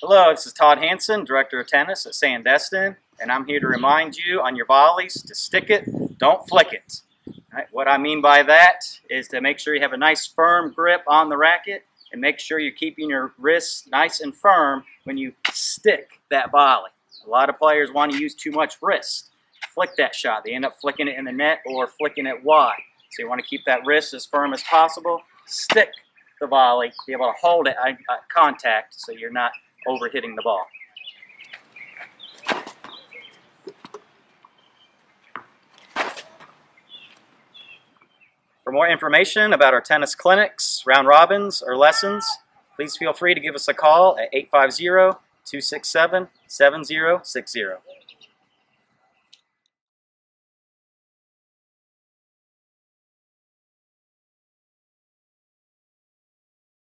Hello, this is Todd Hansen, Director of Tennis at Sandestin, and I'm here to remind you on your volleys to stick it, don't flick it. Right, what I mean by that is to make sure you have a nice firm grip on the racket and make sure you're keeping your wrists nice and firm when you stick that volley. A lot of players want to use too much wrist. Flick that shot. They end up flicking it in the net or flicking it wide. So you want to keep that wrist as firm as possible. Stick the volley, be able to hold it at contact so you're not over hitting the ball. For more information about our tennis clinics, round robins, or lessons, please feel free to give us a call at 850-267-7060.